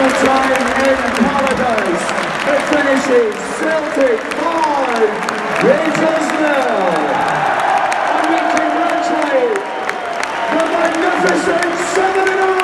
Final time in paradise. It finishes Celtic 5, Rangers 0. And we congratulate the magnificent 7 in a row.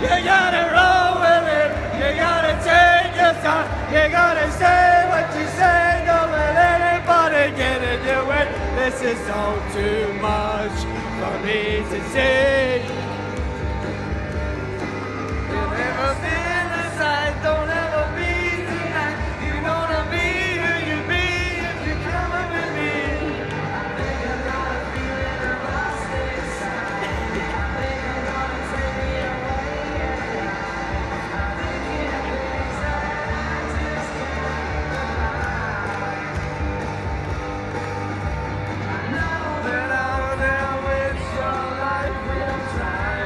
You gotta roll with it. You gotta take your time. You gotta say what you say. Don't let anybody get in your way. This is all too much for me to see. You'll never be inside. Don't ever be tonight. You wanna be who you be if you come up with me. I think I'm not feeling a lost inside. I think I'm gonna take me away. I'm thinking of things that I just can't deny. I know that I'll never wish your life will try.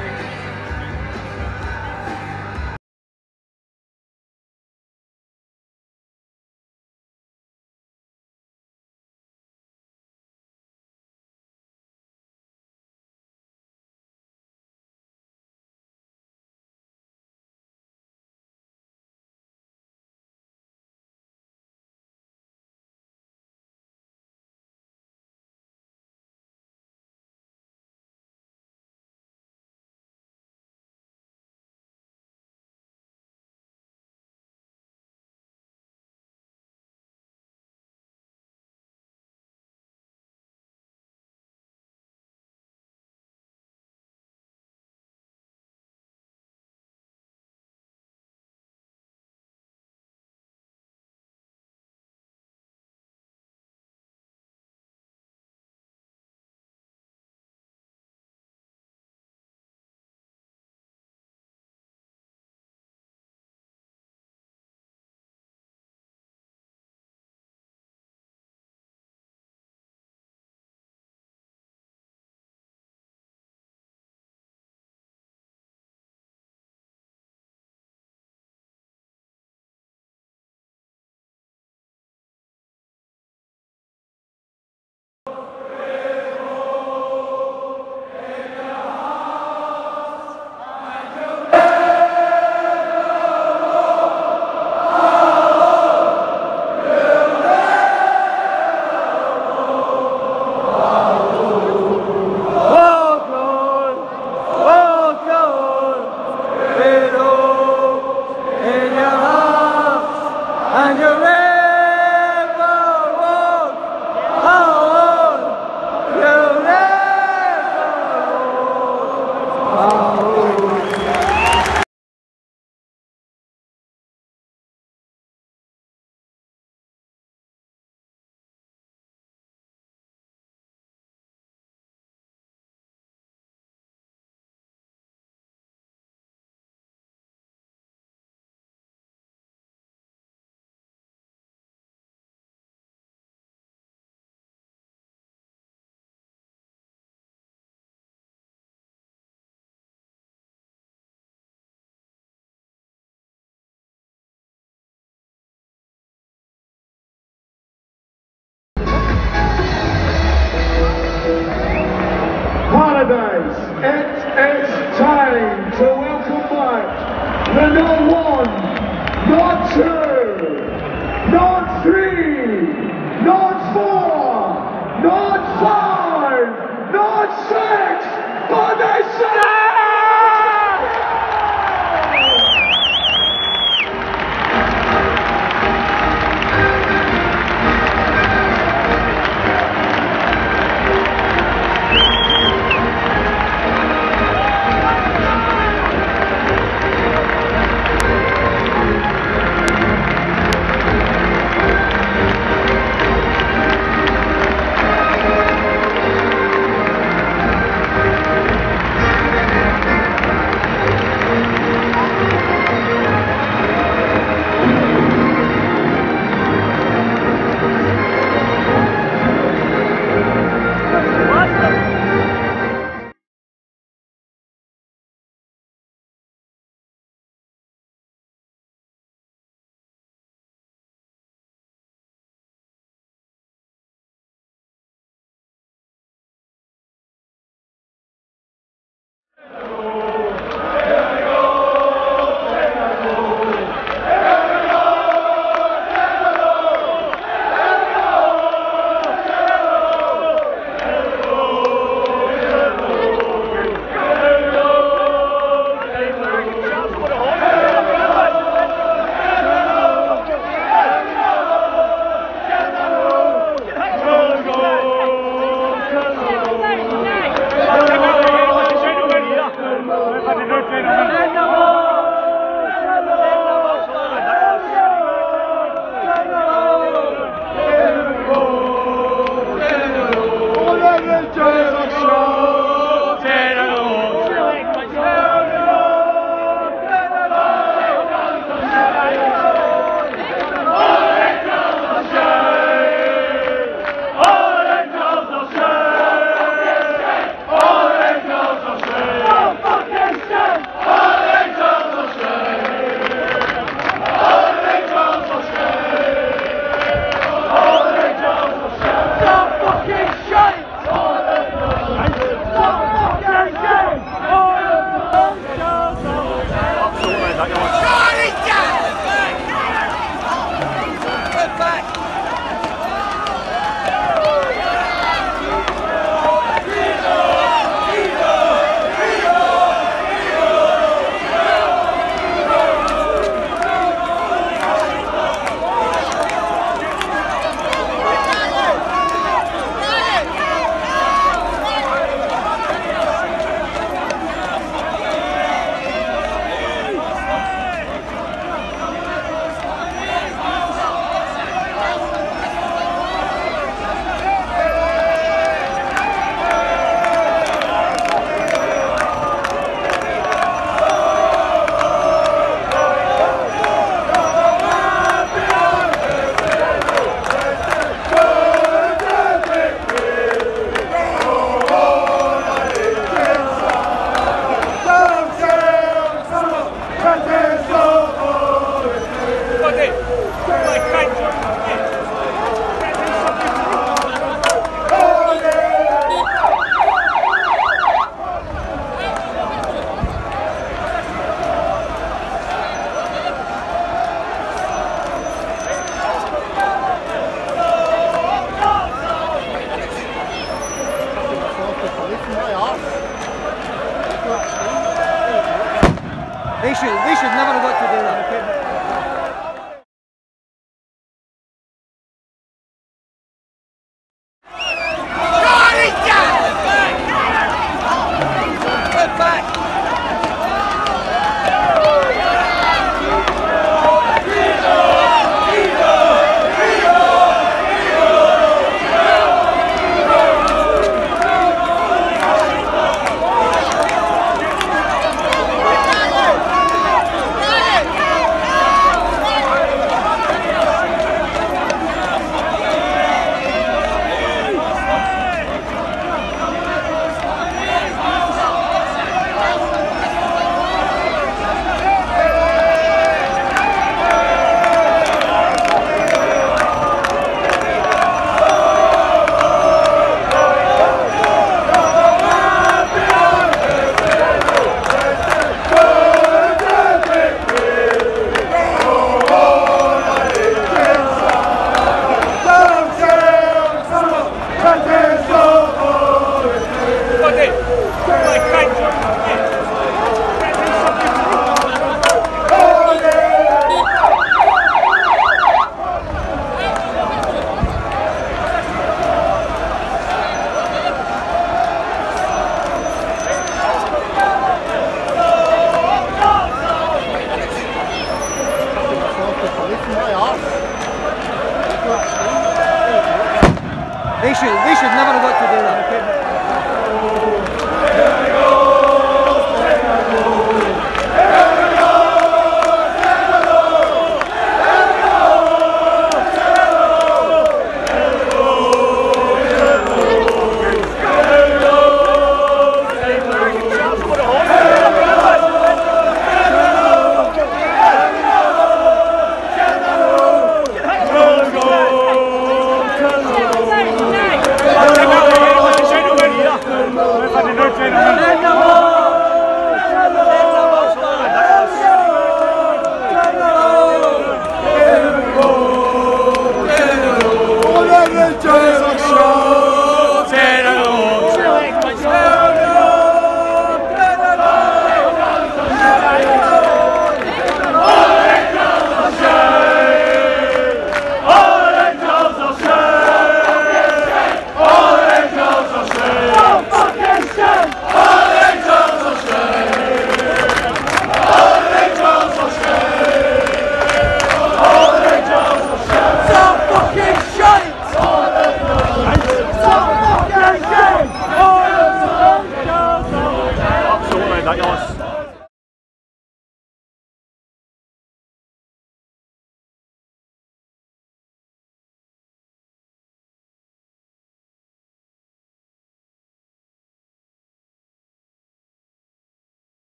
They should never have got to do that. They should never have got to do that.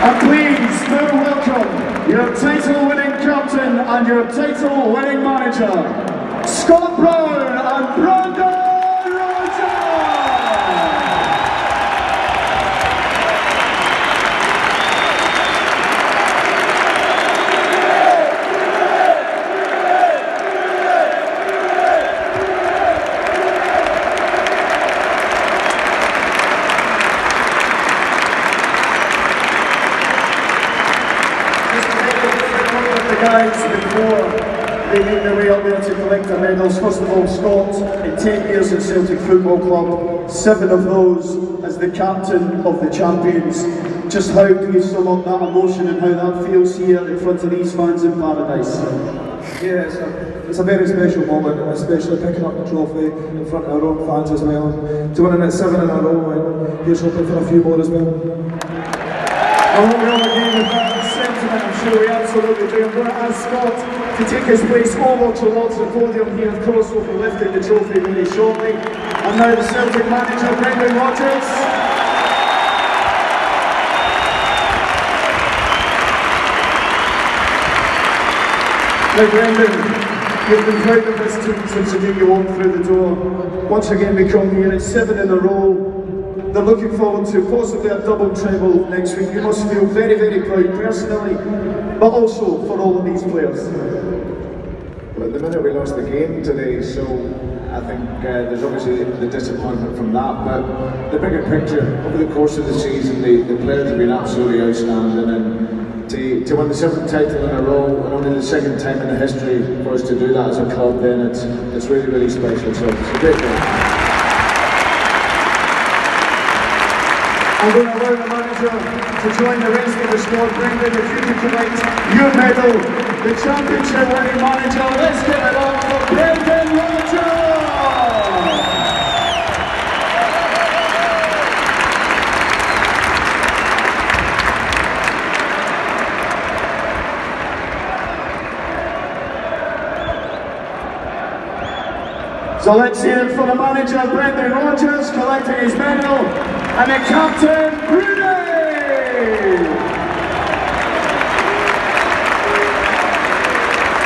And please do welcome your title-winning captain and your title-winning manager, Scott Brown and Brendan They make their way up there to collect their medals. First of all, Scott, in 10 years at Celtic Football Club, 7 of those as the captain of the champions. Just how do you sum up that emotion and how that feels here in front of these fans in paradise? Yeah, it's a very special moment, especially picking up the trophy in front of our own fans as well. To win it 7 in a row, and here's hoping for a few more as well. I hope we all agree with that sentiment, I'm sure we absolutely do. I'm going to ask Scott to take his place over towards the podium here, of course, will be lifting the trophy really shortly. And now the Celtic manager, Brendan Rodgers. Now Brendan, you've been proud of this team since the day you walked through the door. Once again we come here, it's 7 in a row. They're looking forward to possibly a double treble next week. You must feel very, very proud personally, but also for all of these players. Well, at the minute we lost the game today, so I think there's obviously the disappointment from that, but the bigger picture, over the course of the season, the players have been absolutely outstanding, and to win the 7th title in a row, and only the 2nd time in the history for us to do that as a club, then it's really, really special, so it's a great game. I'm going to allow the manager to join the rest of the squad. Brendan, if you could collect your medal, the championship winning manager, let's give it up for Brendan Rodgers! So let's hear it for the manager, Brendan Rodgers, collecting his medal. And the captain, Brunei!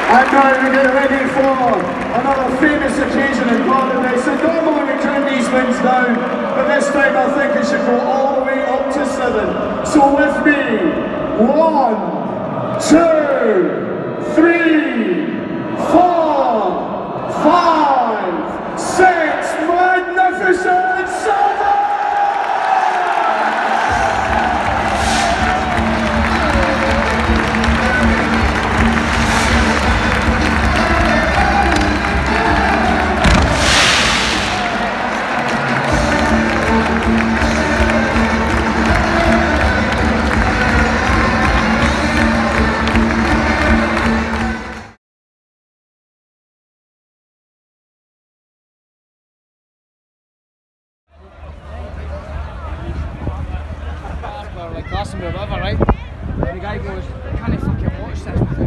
And now we get ready for another famous occasion in paradise. And normally we count these wins down, but this time I think it should go all the way up to 7. So with me, 1, 2, 3, 4, 5, 6, magnificent silver! Like last time we were over, right? And the guy goes, "Can I fucking watch this?"